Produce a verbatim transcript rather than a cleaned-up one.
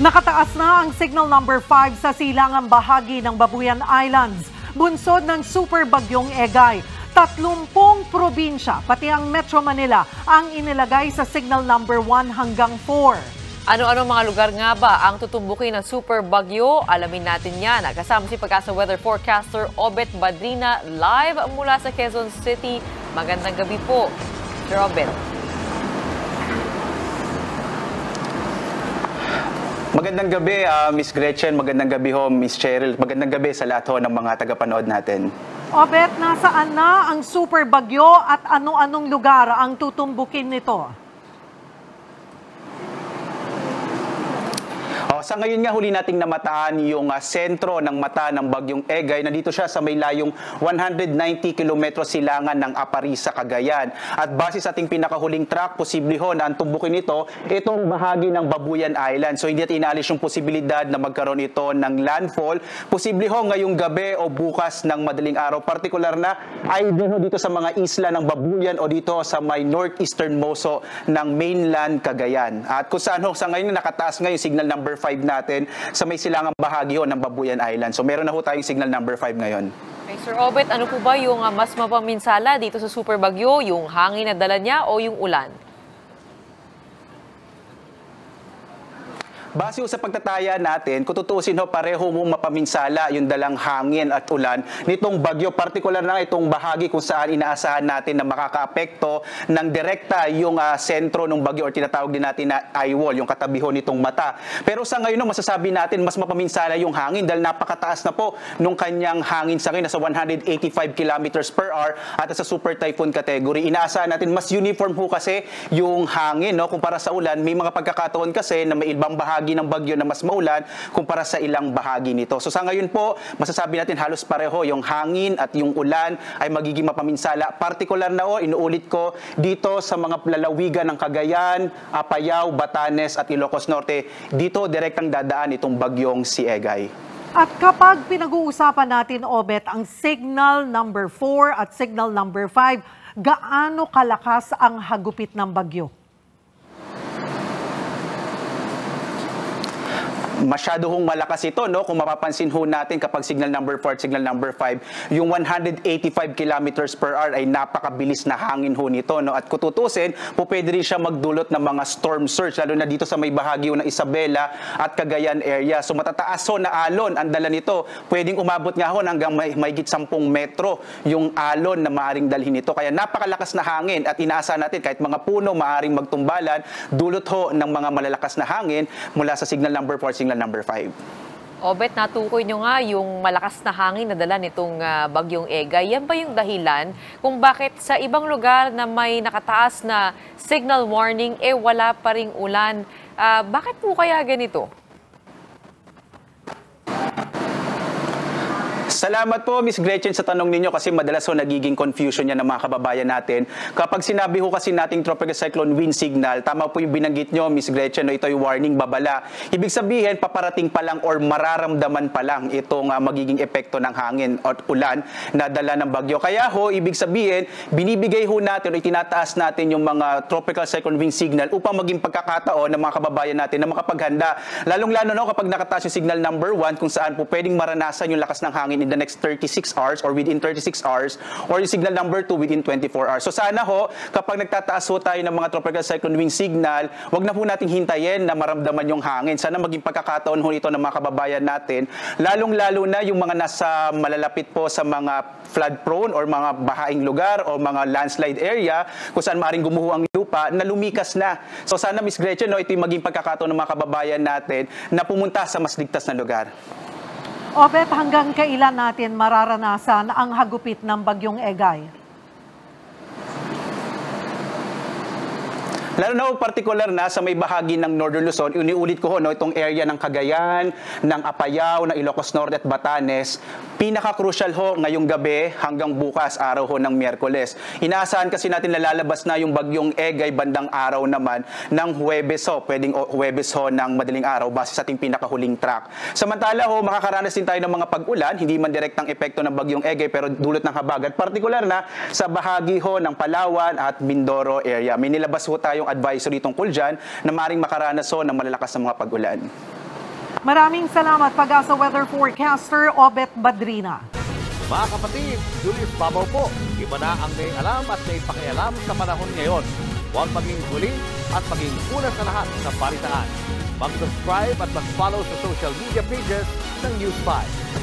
Nakataas na ang signal number five sa silangang bahagi ng Babuyan Islands, bunsod ng super bagyong Egay. Tatlumpung probinsya, pati ang Metro Manila, ang inilagay sa signal number one hanggang four. Ano-ano mga lugar nga ba ang tutumbukin ng super bagyo? Alamin natin yan. Kasama si PAGASA weather forecaster Obet Badrina live mula sa Quezon City. Magandang gabi po, Sir Obet. Magandang gabi, uh, Miss Gretchen. Magandang gabi ho, Miss Cheryl. Magandang gabi sa lahat ho ng mga tagapanood natin. Obet, nasaan na ang super bagyo at ano-anong lugar ang tutumbukin nito? Oh, sa ngayon nga huli nating namataan yung uh, sentro ng mata ng bagyong Egay. Nandito siya sa may layong one hundred ninety kilometro silangan ng Aparri sa Cagayan. At base sa ating pinakahuling track, posible ho na ang tumbukin nito itong bahagi ng Babuyan Island. So hindi natin inaalis yung posibilidad na magkaroon ito ng landfall. Posible ho ngayong gabi o bukas ng madaling araw. Partikular na either ho dito sa mga isla ng Babuyan o dito sa may northeastern moso ng mainland Cagayan. At kung saan ho sa ngayon nakataas ngayon signal number five natin sa may silangang bahagi ho ng Babuyan Island. So meron na ho tayong signal number five ngayon. Okay, Sir Obet, ano po ba yung uh, mas mapaminsala dito sa super bagyo, yung hangin na dala niya o yung ulan? Base sa pagtataya natin, kung tutuusin ho, pareho mong mapaminsala yung dalang hangin at ulan nitong bagyo, partikular na itong bahagi kung saan inaasahan natin na makakaapekto ng direkta yung uh, sentro ng bagyo or tinatawag din natin na eye wall, yung katabiho nitong mata. Pero sa ngayon, masasabi natin mas mapaminsala yung hangin dahil napakataas na po nung kanyang hangin sa ngayon, nasa one hundred eighty-five kilometers per hour at sa super typhoon category. Inaasahan natin mas uniform ho kasi yung hangin, no? Kumpara sa ulan, may mga pagkakataon kasi na may ibang bahagi ng bagyo na mas maulan kumpara sa ilang bahagi nito. So sa ngayon po, masasabi natin halos pareho yung hangin at yung ulan ay magiging mapaminsala. Partikular na o, inuulit ko, dito sa mga lalawigan ng Cagayan, Apayao, Batanes at Ilocos Norte, dito direktang dadaan itong bagyong si Egay. At kapag pinag-uusapan natin, Obet, ang signal number four at signal number five, gaano kalakas ang hagupit ng bagyo? Masyado hong malakas ito, no? Kung mapapansin ho natin kapag signal number four, signal number five, yung one hundred eighty-five kilometers per hour ay napakabilis na hangin ho nito, no? At kututusin, po pwede rin siya magdulot ng mga storm surge, lalo na dito sa may bahagi ng Isabela at Cagayan area. So matataas ho na alon ang dala nito. Pwedeng umabot nga ho hanggang may, mahigit sampung metro yung alon na maaaring dalhin nito. Kaya napakalakas na hangin at inaasahan natin kahit mga puno maaaring magtumbalan, dulot ho ng mga malalakas na hangin mula sa signal number four, signal number five. Obet, natukoy nyo nga yung malakas na hangin na dala nitong uh, bagyong Egay. Yan ba yung dahilan kung bakit sa ibang lugar na may nakataas na signal warning, eh wala pa ring ulan? Uh, bakit po kaya ganito? Salamat po, Miss Gretchen, sa tanong ninyo kasi madalas ho nagiging confusion yan ng mga kababayan natin. Kapag sinabi ho kasi nating tropical cyclone wind signal, tama po yung binanggit nyo, Miss Gretchen, no, ito yung warning, babala. Ibig sabihin, paparating pa lang or mararamdaman pa lang itong uh, magiging epekto ng hangin at ulan na dala ng bagyo. Kaya ho, ibig sabihin, binibigay ho natin o itinataas natin yung mga tropical cyclone wind signal upang maging pagkakataon ng mga kababayan natin na makapaghanda. Lalong-lalo no, kapag nakataas yung signal number one kung saan po pwedeng maranasan yung lakas ng hangin in the next thirty-six hours or within thirty-six hours or yung signal number two within twenty-four hours. So sana ho, kapag nagtataas ho tayo ng mga tropical cyclone wind signal, wag na po nating hintayin na maramdaman yung hangin. Sana maging pagkakataon ho ito ng mga kababayan natin, lalong-lalo na yung mga nasa malalapit po sa mga flood-prone or mga bahaing lugar o mga landslide area kung saan maaaring gumuho ang lupa na lumikas na. So sana, Miss Gretchen, no, ito yung maging pagkakataon ng mga kababayan natin na pumunta sa mas ligtas na lugar. Obet, hanggang kailan natin mararanasan ang hagupit ng bagyong Egay? Lalo na ho, partikular na sa may bahagi ng Northern Luzon, uniulit ko ho, no, itong area ng Cagayan, ng Apayao, ng Ilocos Norte at Batanes, pinaka-crucial ho ngayong gabi hanggang bukas araw ho ng Miyerkules. Inaasahan kasi natin nalalabas na yung bagyong Egay bandang araw naman ng Huwebes ho, pwedeng Huwebes ho ng madaling araw base sa ating pinakahuling track. Samantala ho, makakaranas din tayo ng mga pag-ulan, hindi man direktang epekto ng bagyong Egay pero dulot ng habagat, partikular na sa bahagi ho ng Palawan at Mindoro area. May nilabas ho tayong advisory tungkol dyan na maring makaranas ho ng malalakas na mga pag-ulan. Maraming salamat, PAGASA Weather Forecaster Obet Badrina. Mga kapatid, Julius Babalo po. Iba na ang may alam at may pakialam sa panahon ngayon. Huwag maging huli at maging una sa lahat sa balitaan. Mag-subscribe at mag-follow sa social media pages ng News five.